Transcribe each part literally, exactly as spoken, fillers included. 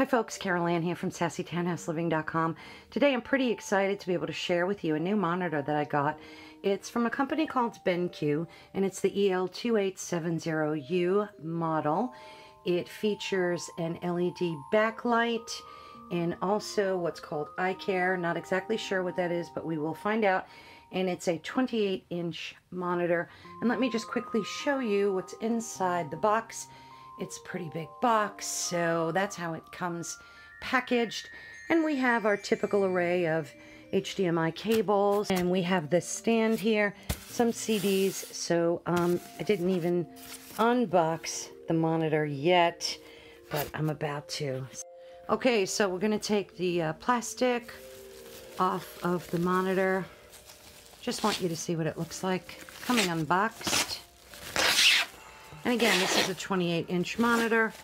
Hi folks, Carol Ann here from Sassy Town House Living dot com. Today I'm pretty excited to be able to share with you a new monitor that I got. It's from a company called BenQ, and it's the E L two eight seven zero U model. It features an L E D backlight and also what's called Eye Care. Not exactly sure what that is, but we will find out. And it's a twenty-eight inch monitor. And let me just quickly show you what's inside the box. It's a pretty big box, so that's how it comes packaged. And we have our typical array of H D M I cables, and we have this stand here, some C Ds, so um, I didn't even unbox the monitor yet, but I'm about to. Okay, so we're gonna take the uh, plastic off of the monitor. Just want you to see what it looks like coming unboxed. And again, this is a twenty-eight inch monitor.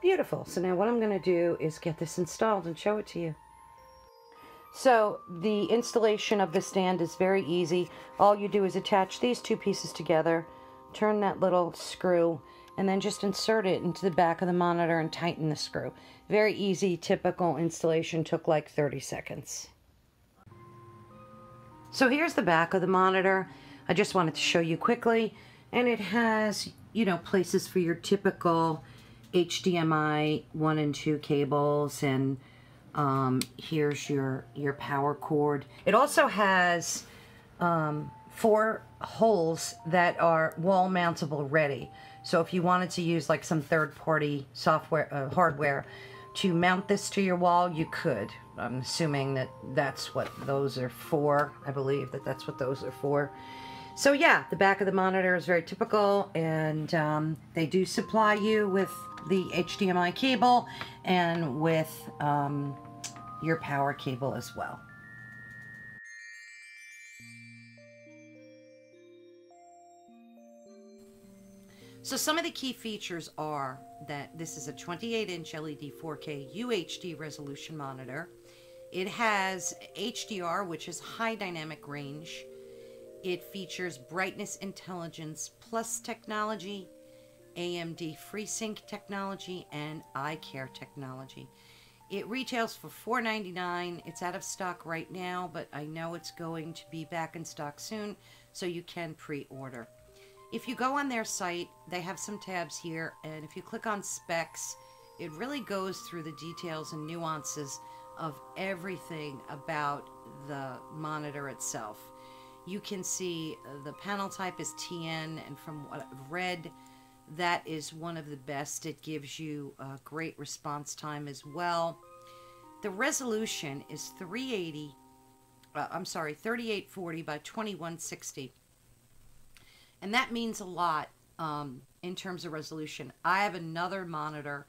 Beautiful. So now what I'm going to do is get this installed and show it to you. So the installation of the stand is very easy. All you do is attach these two pieces together, turn that little screw, and then just insert it into the back of the monitor and tighten the screw. Very easy, typical installation, took like thirty seconds. So here's the back of the monitor. I just wanted to show you quickly, and it has, you know, places for your typical H D M I one and two cables, and um, here's your, your power cord. It also has um, four holes that are wall mountable ready. So if you wanted to use like some third-party software, uh, hardware to mount this to your wall, you could. I'm assuming that that's what those are for. I believe that that's what those are for. So yeah, the back of the monitor is very typical, and um, they do supply you with the H D M I cable and with um, your power cable as well. So some of the key features are that this is a twenty-eight inch L E D four K U H D resolution monitor. It has H D R, which is high dynamic range. It features Brightness Intelligence Plus technology, A M D FreeSync technology, and Eye Care technology. It retails for four ninety-nine. It's out of stock right now, but I know it's going to be back in stock soon, so you can pre-order. If you go on their site, they have some tabs here, and if you click on specs, it really goes through the details and nuances of everything about the monitor itself. You can see the panel type is T N, and from what I've read, that is one of the best. It gives you a great response time as well. The resolution is three eighty, uh, I'm sorry, thirty-eight forty by twenty-one sixty. And that means a lot um, in terms of resolution. I have another monitor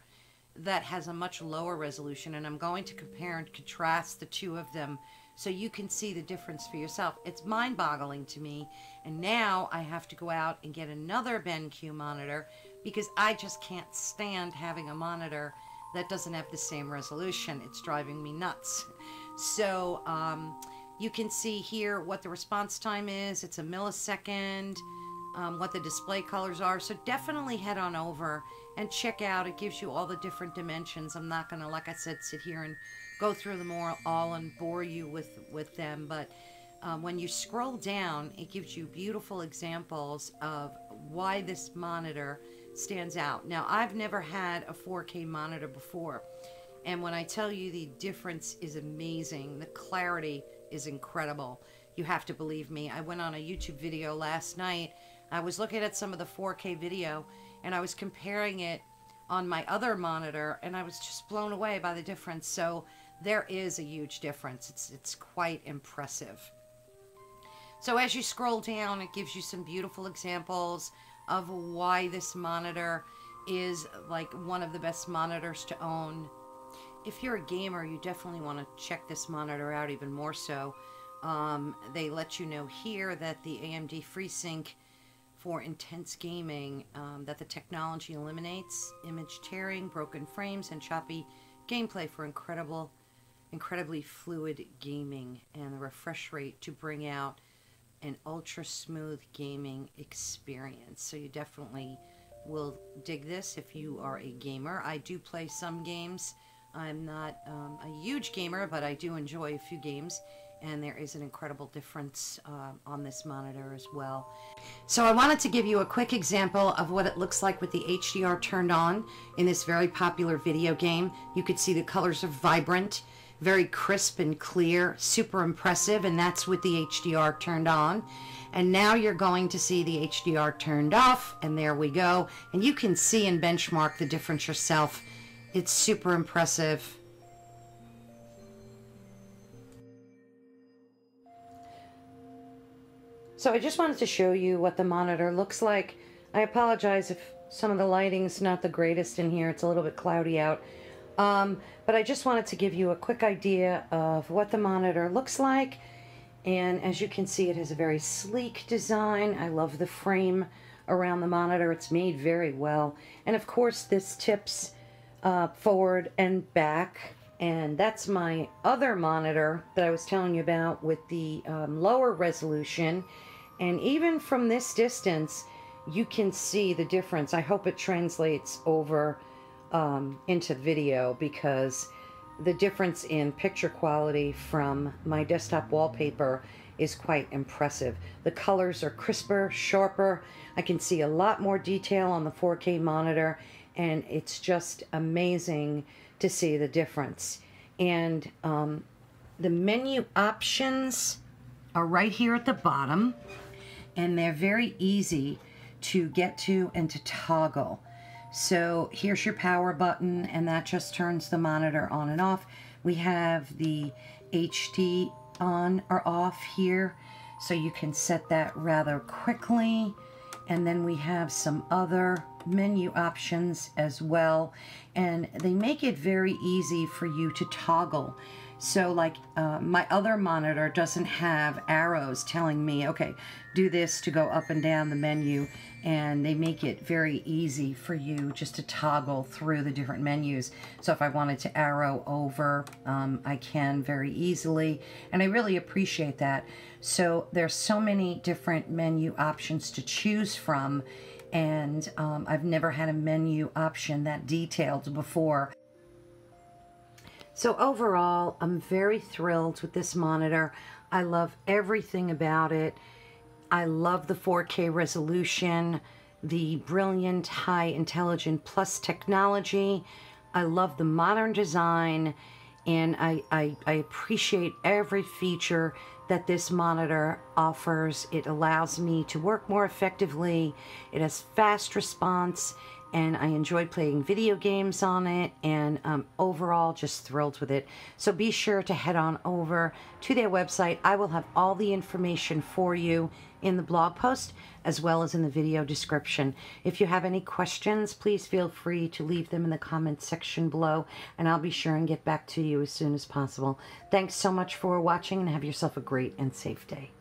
that has a much lower resolution, and I'm going to compare and contrast the two of them so you can see the difference for yourself. It's mind-boggling to me, and now I have to go out and get another BenQ monitor because I just can't stand having a monitor that doesn't have the same resolution. It's driving me nuts. So um, you can see here what the response time is. It's a millisecond. Um, what the display colors are, so definitely head on over and check out. It gives you all the different dimensions. I'm not gonna, like I said, sit here and go through them all, all and bore you with with them, but um, when you scroll down, it gives you beautiful examples of why this monitor stands out. Now, I've never had a four K monitor before, and when I tell you, the difference is amazing. The clarity is incredible. You have to believe me. I went on a YouTube video last night. I was looking at some of the four K video, and I was comparing it on my other monitor, and I was just blown away by the difference. So there is a huge difference. It's, it's quite impressive. So as you scroll down, it gives you some beautiful examples of why this monitor is like one of the best monitors to own. If you're a gamer, you definitely want to check this monitor out even more so. Um, they let you know here that the A M D FreeSync for intense gaming, um, that the technology eliminates image tearing, broken frames, and choppy gameplay for incredible, incredibly fluid gaming, and the refresh rate to bring out an ultra smooth gaming experience. So you definitely will dig this if you are a gamer. I do play some games. I'm not um, a huge gamer, but I do enjoy a few games, and there is an incredible difference uh, on this monitor as well. So I wanted to give you a quick example of what it looks like with the H D R turned on in this very popular video game. You could see the colors are vibrant, very crisp and clear, super impressive, and that's with the H D R turned on. And now you're going to see the H D R turned off, and there we go. And you can see and benchmark the difference yourself. It's super impressive. So I just wanted to show you what the monitor looks like. I apologize if some of the lighting's not the greatest in here. It's a little bit cloudy out. Um, but I just wanted to give you a quick idea of what the monitor looks like. And as you can see, it has a very sleek design. I love the frame around the monitor. It's made very well. And of course, this tips uh, forward and back. And that's my other monitor that I was telling you about with the um, lower resolution. And even from this distance, you can see the difference. I hope it translates over um, into video, because the difference in picture quality from my desktop wallpaper is quite impressive. The colors are crisper, sharper. I can see a lot more detail on the four K monitor, and it's just amazing to see the difference. And um, the menu options are right here at the bottom, and they're very easy to get to and to toggle. So here's your power button, and that just turns the monitor on and off. We have the H D on or off here, so you can set that rather quickly. And then we have some other menu options as well, and they make it very easy for you to toggle. So like uh, my other monitor doesn't have arrows telling me, okay, do this to go up and down the menu, and they make it very easy for you just to toggle through the different menus. So if I wanted to arrow over, um, I can very easily, and I really appreciate that. So there's so many different menu options to choose from, and um, I've never had a menu option that detailed before. So overall, I'm very thrilled with this monitor. I love everything about it. I love the four K resolution, the brilliant High Intelligent Plus technology. I love the modern design, and I, I, I appreciate every feature that this monitor offers. It allows me to work more effectively. It has fast response, and I enjoy playing video games on it, and um, overall just thrilled with it. So be sure to head on over to their website. I will have all the information for you in the blog post as well as in the video description. If you have any questions, please feel free to leave them in the comments section below, and I'll be sure and get back to you as soon as possible. Thanks so much for watching, and have yourself a great and safe day.